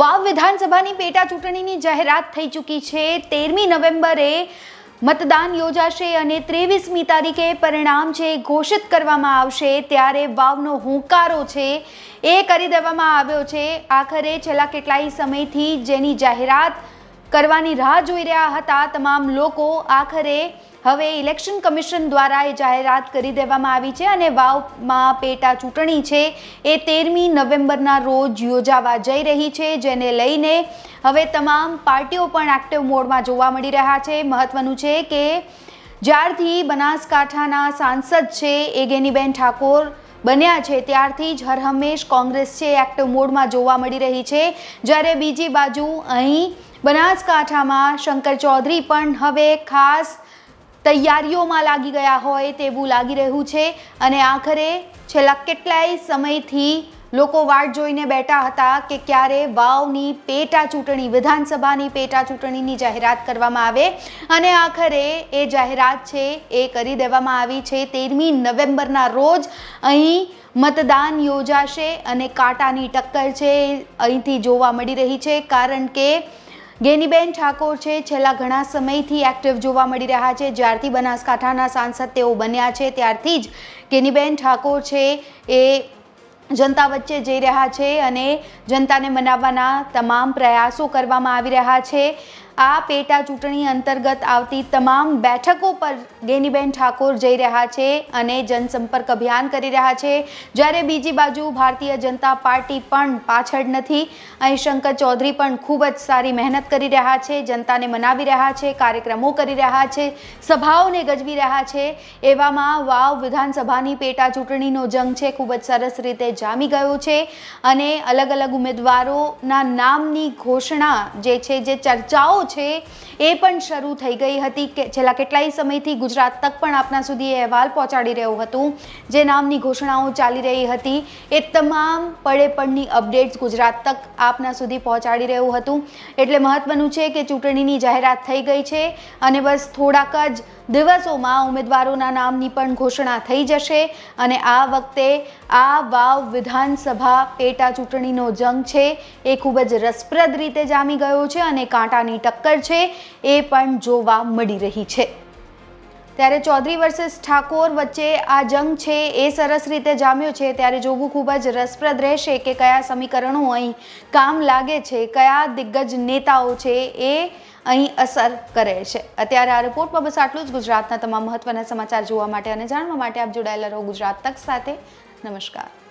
વાવ વિધાનસભાની પેટા ચૂંટણીની જાહેરાત થઈ ચૂકી છે। 13મી નવેમ્બરે मतदान योजाशे अने 23मी तारीखे परिणाम छे घोषित करवामां आवशे। त्यारे वावनो हुंकारो छे ए करी देवामां आव्यो छे। आखरे छेल्ला केटलाय समयथी जेनी जाहेरात करवानी राह जोई रह्या हता तमाम लोको आखरे हवे इलेक्शन कमिशन द्वारा ए जाहेरात करी देवामां आवी छे अने वावमां पेटा चूंटणी छे ए 13મી નવેમ્બરના रोज योजावा जई रही छे। जेने लईने हवे तमाम पार्टीओ पण एक्टिव मोडमां जोवा मळी रह्या छे। महत्वनुं छे के ज्यारथी बनासकांठाना सांसद छे ए ગેનીબેન ઠાકોર बन्या छे त्यारथी ज हर हमेश कोंग्रेस छे एक्टिव मोडमां जोवा मळी रही छे। ज्यारे बीजी बाजू अहीं बनासकांठामां शंकर चौधरी पण हवे खास तैयारीओ में लागी गया होय तेवुं लागी रह्युं छे। अने आखरे छेल्ला केटलाय समयथी लोको वाट जोईने बेठा हता के क्यारे वावनी पेटा चूंटणी विधानसभानी पेटा चूंटणीनी जाहेरात करवामां आवे अने आखरे ए जाहेरात छे ए करी देवामां आवी छे। 13મી નવેમ્બરના रोज अहीं मतदान योजाशे अने कांटानी टक्कर छे અહીંથી જોવા મળી રહી છે। कारण के ગેનીબેન ઠાકોર છે છેલ્લા ઘણા સમયથી એક્ટિવ જોવા મળી રહ્યા છે। જ્યારથી બનાસકાંઠાના સાંસદ તેઓ બન્યા છે ત્યારથી જ ગેનીબેન ઠાકોર છે એ જનતા વચ્ચે જઈ રહ્યા છે અને જનતાને મનાવવાના તમામ પ્રયાસો કરવામાં આવી રહ્યા છે। આ પેટા ચૂંટણી અંતર્ગત આવતી તમામ બેઠકો પર ગેનીબેન ઠાકોર જઈ રહ્યા છે અને જનસંપર્ક અભિયાન કરી રહ્યા છે। જ્યારે બીજી બાજુ ભારતીય જનતા પાર્ટી પણ પાછળ નથી। અહીં શંકર ચૌધરી પણ ખૂબ જ સારી મહેનત કરી રહ્યા છે, જનતાને મનાવી રહ્યા છે, કાર્યક્રમો કરી રહ્યા છે, સભાઓને ગજવી રહ્યા છે। એવામાં વાવ વિધાનસભાની પેટા ચૂંટણીનો જંગ છે ખૂબ જ સરસ રીતે જામી ગયો છે અને અલગ અલગ ઉમેદવારોના નામની ઘોષણા જે છે જે ચર્ચાઓ છે એ પણ શરૂ થઈ ગઈ હતી કે છેલ્લા કેટલાય સમયથી ગુજરાત તક પણ આપના સુધી અહેવાલ પહોંચાડી રહ્યું હતું। જે નામની ઘોષણાઓ ચાલી રહી હતી એ તમામ પડે પડની અપડેટ્સ ગુજરાત તક આપના સુધી પહોંચાડી રહ્યું હતું। એટલે મહત્વનું છે કે ચૂંટણીની જાહેરાત થઈ ગઈ છે અને બસ થોડાક જ દિવસોમાં ઉમેદવારોના નામની પણ ઘોષણા થઈ જશે અને આ વખતે આ વાવ વિધાનસભા પેટા ચૂંટણીનો જંગ છે એ ખૂબ જ રસપ્રદ રીતે જામી ગયો છે અને કાંટાની टक्कर छे ए पण जोवा मळी रही छे। त्यारे चौधरी वर्सेस ठाकोर वच्चे आ जंग छे ए सरस रीते जाम्यो छे। त्यारे जोवुं खूब ज रसप्रद रहेशे के कया समीकरणों अहीं काम लागे छे, कया दिग्गज नेताओ छे ए अहीं असर करे छे। अत्यारे आ रिपोर्टमां बस आटलुं ज। गुजरातना तमाम महत्वना समाचार जोवा माटे अने जाणवा माटे आप जोडायेला रहो गुजरात तक साथे। नमस्कार।